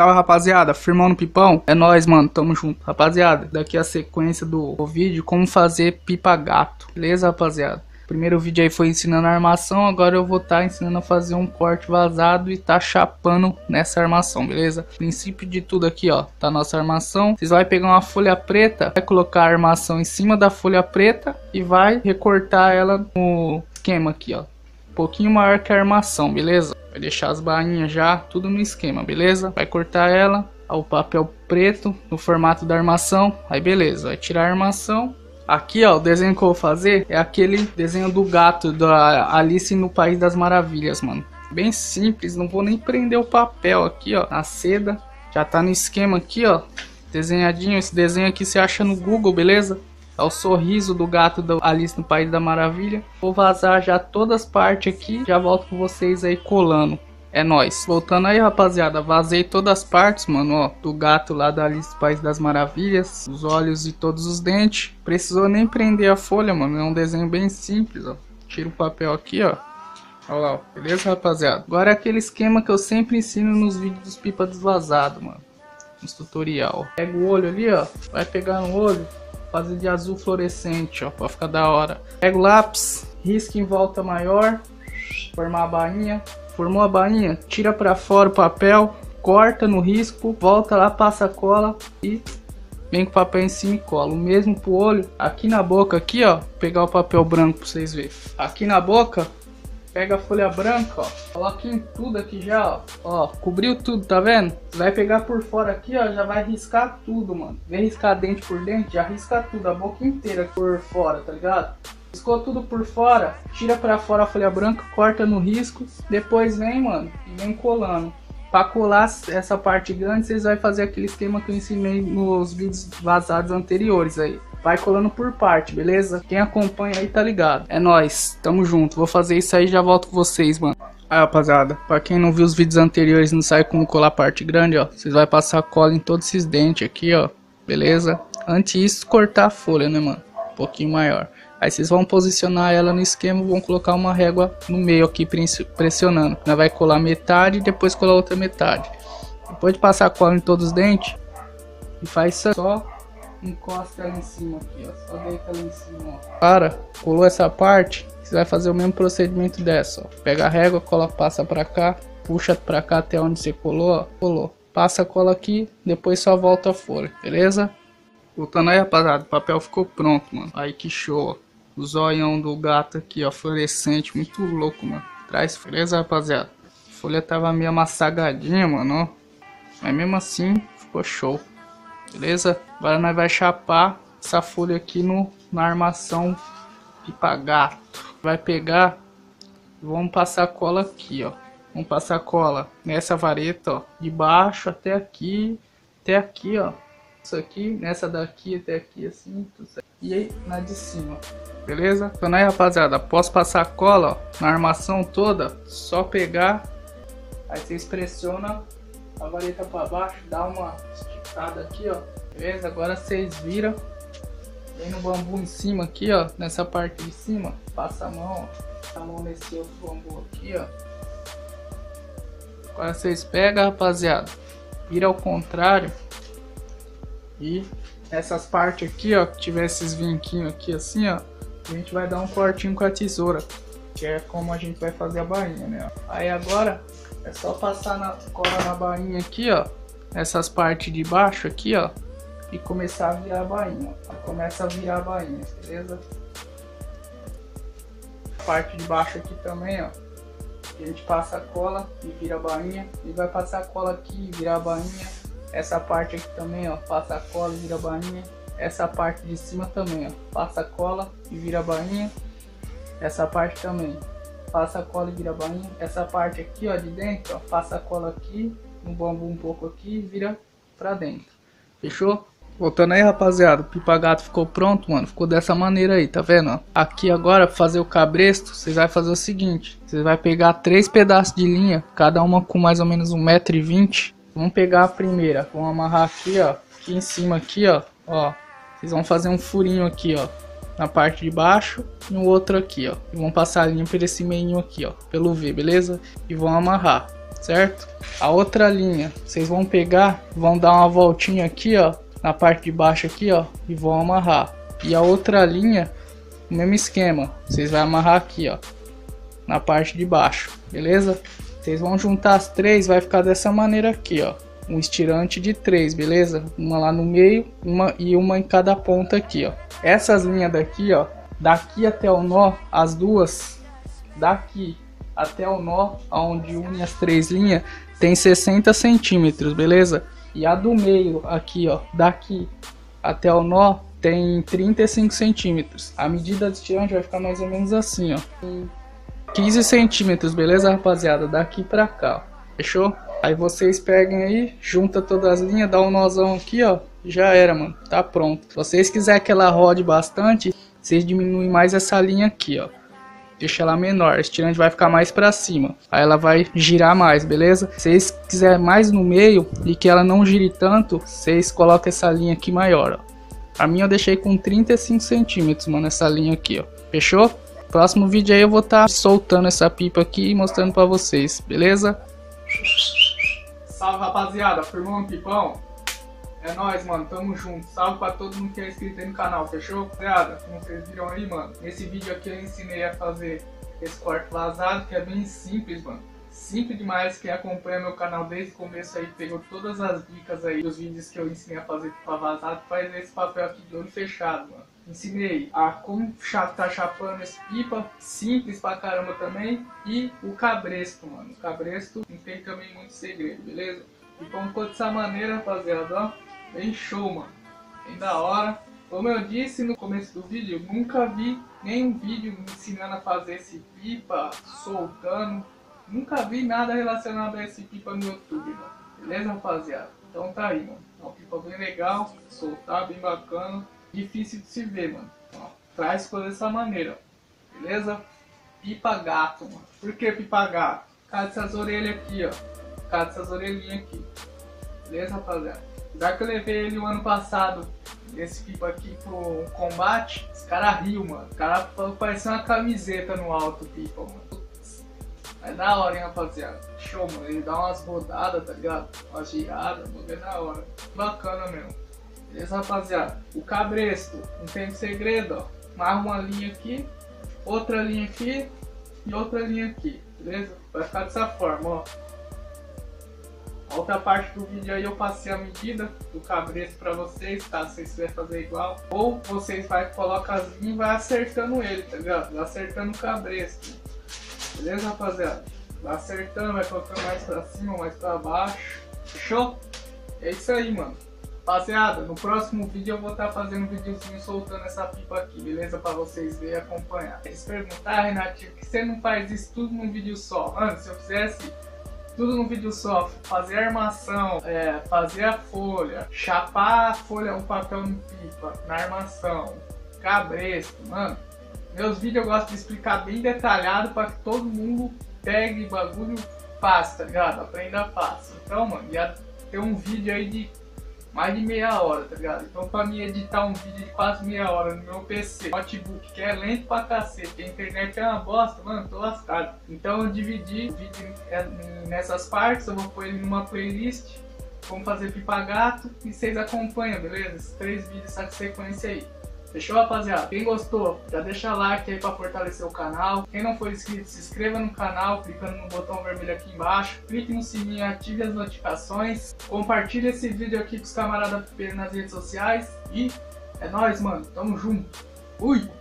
Salve, rapaziada, firmão no pipão. É nóis, mano, tamo junto. Rapaziada, daqui a sequência do vídeo, como fazer pipa gato. Beleza, rapaziada? Primeiro vídeo aí foi ensinando a armação, agora eu vou estar ensinando a fazer um corte vazado e tá chapando nessa armação, beleza? Princípio de tudo aqui, ó, tá nossa armação. Vocês vai pegar uma folha preta, vai colocar a armação em cima da folha preta e vai recortar ela no esquema aqui, ó. Um pouquinho maior que a armação, beleza? Vai deixar as bainhas já, tudo no esquema, beleza? Vai cortar ela, o papel preto no formato da armação, aí beleza, vai tirar a armação. Aqui, ó, o desenho que eu vou fazer é aquele desenho do gato, da Alice no País das Maravilhas, mano. Bem simples, não vou nem prender o papel aqui, ó, na seda. Já tá no esquema aqui, ó, desenhadinho. Esse desenho aqui você acha no Google, beleza? É o sorriso do gato da Alice no País da Maravilha. Vou vazar já todas as partes aqui, já volto com vocês aí colando. É nóis. Voltando aí, rapaziada, vazei todas as partes, mano, ó, do gato lá da Alice no País das Maravilhas, os olhos e todos os dentes. Precisou nem prender a folha, mano, é um desenho bem simples, ó. Tira o papel aqui, ó. Olha lá, ó. Beleza, rapaziada? Agora é aquele esquema que eu sempre ensino nos vídeos dos pipa desvazado, mano, nos tutorial. Pega o olho ali, ó, vai pegar no olho, fazer de azul fluorescente, ó, pra ficar da hora. Pega o lápis, risca em volta maior, formar a bainha. Formou a bainha, tira pra fora o papel, corta no risco, volta lá, passa a cola e vem com o papel em cima e cola. O mesmo pro olho, aqui na boca, aqui ó, pegar o papel branco pra vocês verem. Aqui na boca, pega a folha branca, ó, coloca em tudo aqui já, ó, ó, cobriu tudo, tá vendo? Vai pegar por fora aqui, ó, já vai riscar tudo, mano. Vem riscar dente por dente, já risca tudo, a boca inteira por fora, tá ligado? Riscou tudo por fora, tira pra fora a folha branca, corta no risco, depois vem, mano, e vem colando. Pra colar essa parte grande, vocês vão fazer aquele esquema que eu ensinei nos vídeos vazados anteriores aí. Vai colando por parte, beleza? Quem acompanha aí tá ligado. É nóis, tamo junto, vou fazer isso aí e já volto com vocês, mano. Aí, rapaziada, pra quem não viu os vídeos anteriores e não sabe como colar a parte grande, ó, vocês vão passar cola em todos esses dentes aqui, ó, beleza? Antes disso, cortar a folha, né, mano? Um pouquinho maior. Aí vocês vão posicionar ela no esquema, vão colocar uma régua no meio aqui, pressionando. Ela vai colar metade e depois colar outra metade. Depois de passar a cola em todos os dentes, e faz isso, só encosta ela em cima aqui, ó. Só deita ela em cima, ó. Para, colou essa parte, você vai fazer o mesmo procedimento dessa, ó. Pega a régua, cola, passa pra cá, puxa pra cá até onde você colou, ó. Colou. Passa a cola aqui, depois só volta a folha, beleza? Voltando aí, rapaziada, o papel ficou pronto, mano. Aí que show, ó. O zoião do gato aqui, ó, fluorescente, muito louco, mano. Traz, beleza, rapaziada? A folha tava meio amassagadinha, mano, ó. Mas mesmo assim, ficou show. Beleza? Agora nós vai chapar essa folha aqui na armação pipa gato. Vai pegar, vamos passar cola aqui, ó. Vamos passar cola nessa vareta, ó. De baixo até aqui, ó. Isso aqui, nessa daqui até aqui, assim, tudo certo. E aí, na de cima. Beleza? Então aí, rapaziada, após passar a cola, ó, na armação toda, só pegar, aí vocês pressionam a vareta para baixo, dá uma esticada aqui, ó. Beleza? Agora vocês viram, vem no bambu em cima aqui, ó, nessa parte de cima, passa a mão, ó, passa a mão nesse outro bambu aqui, ó. Agora vocês pegam, rapaziada, vira ao contrário e essas partes aqui, ó, que tiver esses vinquinhos aqui assim, ó, a gente vai dar um cortinho com a tesoura, que é como a gente vai fazer a bainha, né? Aí agora é só passar na cola na bainha aqui, ó, essas partes de baixo aqui, ó, e começar a virar a bainha, ó. Começa a virar a bainha, beleza? A parte de baixo aqui também, ó, a gente passa a cola e vira a bainha, e vai passar a cola aqui e virar a bainha. Essa parte aqui também, ó, passa a cola e vira a bainha. Essa parte de cima também, ó, passa a cola e vira a bainha. Essa parte também, passa a cola e vira a bainha. Essa parte aqui, ó, de dentro, ó, passa a cola aqui, no bambu um pouco aqui e vira pra dentro. Fechou? Voltando aí, rapaziada, o pipa gato ficou pronto, mano. Ficou dessa maneira aí, tá vendo, ó? Aqui agora, pra fazer o cabresto, vocês vai fazer o seguinte. Vocês vai pegar 3 pedaços de linha, cada uma com mais ou menos 1,20 m. Vamos pegar a primeira, vamos amarrar aqui, ó, aqui em cima aqui, ó, ó, vocês vão fazer um furinho aqui, ó, na parte de baixo e um outro aqui, ó, e vão passar a linha por esse meinho aqui, ó, pelo V, beleza? E vão amarrar. certo? A outra linha, vocês vão pegar, vão dar uma voltinha aqui, ó, na parte de baixo aqui, ó, e vão amarrar. E a outra linha, o mesmo esquema, vocês vão amarrar aqui, ó, na parte de baixo, beleza? Vocês vão juntar as três, vai ficar dessa maneira aqui, ó, um estirante de três, beleza? Uma lá no meio, uma em cada ponta aqui, ó. Essas linhas daqui, ó, daqui até o nó, as duas, daqui até o nó, onde une as três linhas, tem 60 centímetros, beleza? E a do meio aqui, ó, daqui até o nó, tem 35 centímetros. A medida do estirante vai ficar mais ou menos assim, ó, 15 centímetros, beleza, rapaziada? Daqui pra cá, ó. Fechou? Aí vocês peguem aí, junta todas as linhas, dá um nozão aqui, ó, já era, mano, tá pronto. Se vocês quiserem que ela rode bastante, vocês diminuem mais essa linha aqui, ó, deixa ela menor, a estirante vai ficar mais pra cima, aí ela vai girar mais, beleza? Se vocês quiserem mais no meio e que ela não gire tanto, vocês colocam essa linha aqui maior, ó. A minha eu deixei com 35 centímetros, mano, essa linha aqui, ó, fechou? Próximo vídeo aí eu vou estar soltando essa pipa aqui e mostrando pra vocês, beleza? Salve, rapaziada, firmou um pipão? É nóis, mano, tamo junto. Salve pra todo mundo que é inscrito aí no canal, fechou? Rapaziada, como vocês viram aí, mano, nesse vídeo aqui eu ensinei a fazer esse corte lazado, que é bem simples, mano. Simples demais. Quem acompanha meu canal desde o começo aí pegou todas as dicas aí dos vídeos que eu ensinei a fazer pipa vazado, faz esse papel aqui de olho fechado, mano. Ensinei a como tá chapando esse pipa, simples pra caramba também, e o cabresto, mano. O cabresto não tem também muito segredo, beleza? Então ficou dessa maneira, rapaziada, ó, bem show, mano, bem da hora. Como eu disse no começo do vídeo, eu nunca vi nenhum vídeo me ensinando a fazer esse pipa, soltando. Nunca vi nada relacionado a esse pipa no YouTube, mano. Beleza, rapaziada? Então tá aí, mano. É um pipa bem legal, soltar, bem bacana. Difícil de se ver, mano. Ó, traz coisa dessa maneira, ó. Beleza? Pipa gato, mano. Por que pipa gato? Por causa dessas orelhas aqui, ó. Por causa dessas orelhinhas aqui. Beleza, rapaziada? Já que eu levei ele o ano passado, esse pipa aqui, pro combate, os caras riam, mano. Os caras pareciam uma camiseta no alto, pipa, mano. Mas da hora, hein, rapaziada? Show, mano. Ele dá umas rodadas, tá ligado? Uma girada, mano. É da hora. Bacana mesmo. Beleza, rapaziada? O cabresto, não tem segredo, ó. Marra uma linha aqui, outra linha aqui e outra linha aqui, beleza? Vai ficar dessa forma, ó. A outra parte do vídeo aí eu passei a medida do cabresto pra vocês, tá? Se vocês quiserem fazer igual, ou vocês vai colocar as linhas e vai acertando ele, tá ligado? Vai acertando o cabresto. Beleza, rapaziada? Vai acertando, vai colocando mais pra cima, mais pra baixo. Fechou? É isso aí, mano. Rapaziada, no próximo vídeo eu vou estar fazendo um videozinho soltando essa pipa aqui, beleza? Pra vocês verem e acompanhar. Eles perguntaram, ah, Renatinho, por que você não faz isso tudo num vídeo só? Mano, se eu fizesse tudo num vídeo só, fazer a armação, fazer a folha, chapar a folha, um papel no pipa, na armação, cabresto, mano. Meus vídeos eu gosto de explicar bem detalhado pra que todo mundo pegue bagulho fácil, tá ligado? Aprenda fácil. Então, mano, ia ter um vídeo aí de mais de meia hora, tá ligado? Então pra mim editar um vídeo de quase meia hora no meu PC, notebook, que é lento pra cacete, a internet é uma bosta, mano, tô lascado. Então eu dividi o vídeo nessas partes, eu vou pôr ele numa playlist, como fazer pipa gato, e vocês acompanham, beleza? Esses três vídeos, essa sequência aí. Fechou, rapaziada? Quem gostou, já deixa like aí pra fortalecer o canal. Quem não for inscrito, se inscreva no canal, clicando no botão vermelho aqui embaixo. Clique no sininho, ative as notificações. Compartilhe esse vídeo aqui com os camaradas nas redes sociais. E é nóis, mano. Tamo junto. Fui!